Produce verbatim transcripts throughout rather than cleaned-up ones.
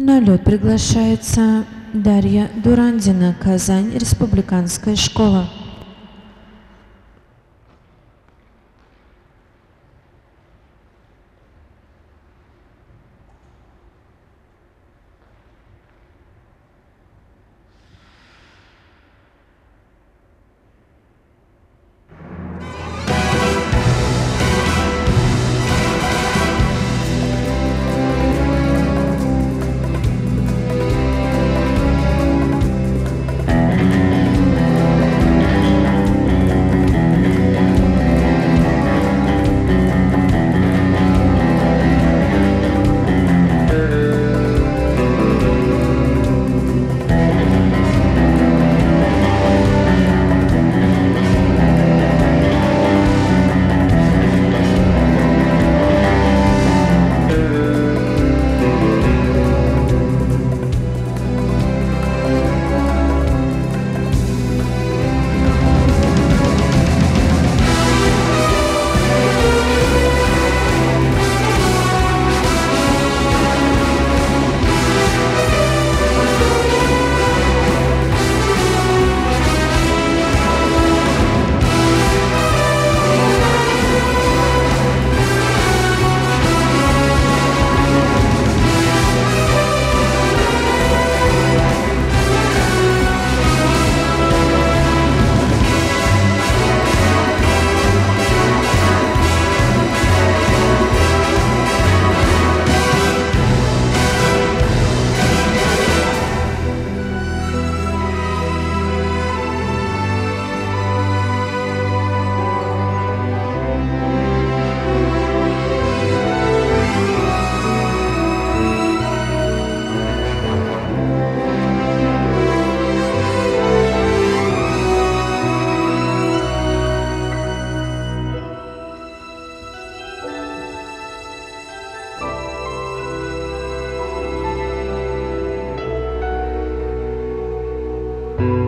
На лед приглашается Дарья Дурандина, Казань, Республиканская школа.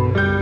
Thank you.